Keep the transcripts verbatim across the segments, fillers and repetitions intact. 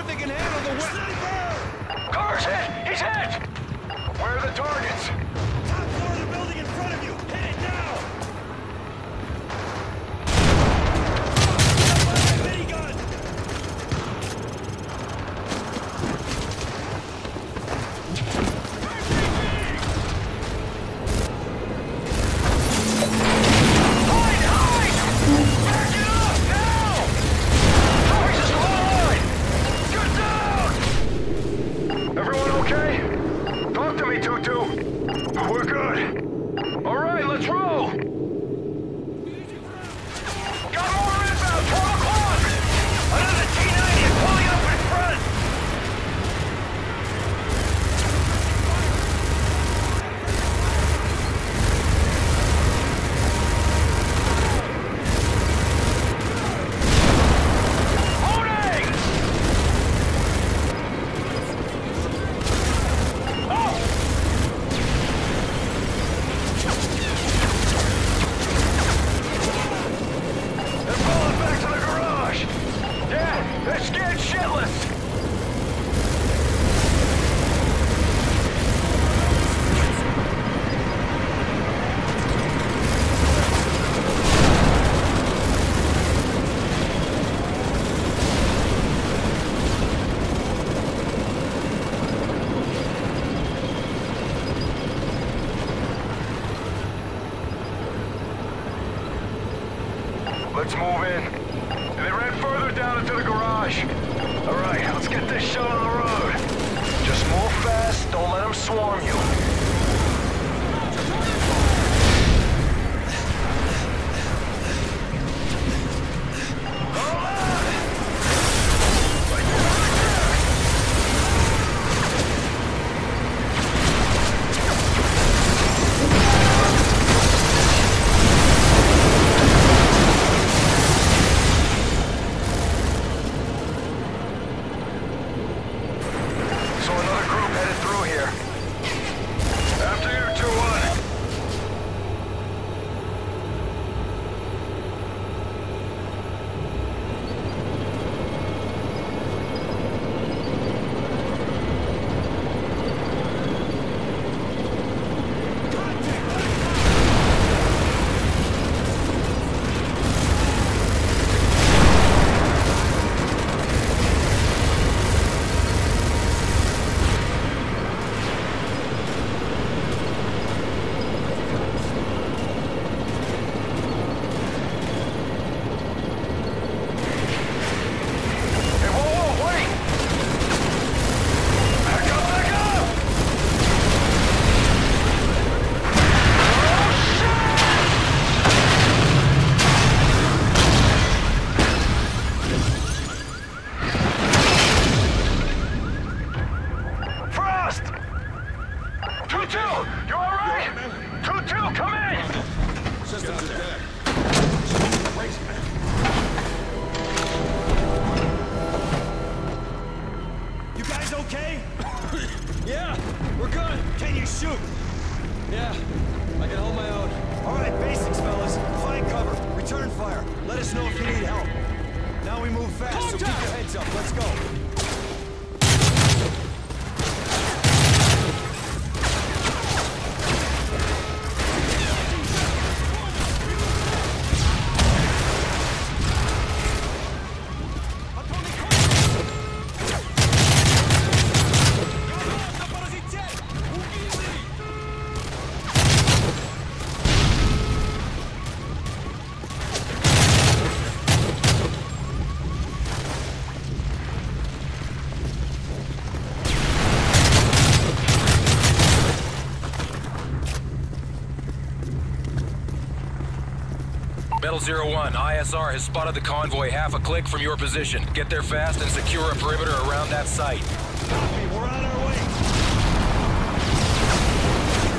wonder if they can handle the weapon. Car's hit! He's hit! Where are the targets? Top floor of the building in front of you! Hit it now! Let's move in. And they ran further down into the garage. All right, let's get this show on the road. Just move fast, don't let them swarm you. Zero one, I S R has spotted the convoy half a click from your position. Get there fast and secure a perimeter around that site. Copy, we're on our way.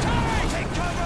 Time! Take cover!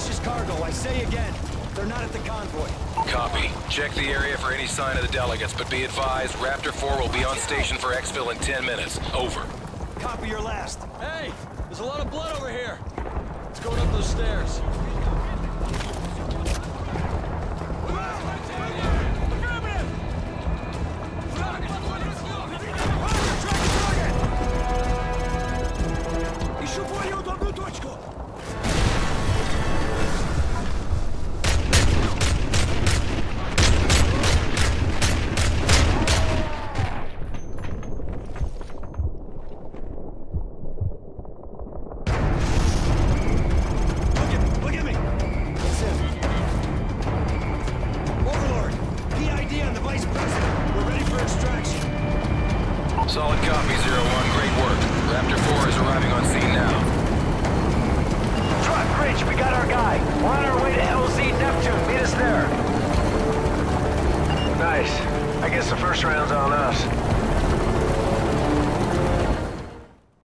suspicious cargo, I say again. They're not at the convoy. Copy. Check the area for any sign of the delegates, but be advised, Raptor four will be on station for exfil in ten minutes. Over. Copy your last. Hey, there's a lot of blood over here. It's going up those stairs. I guess the first round's on us.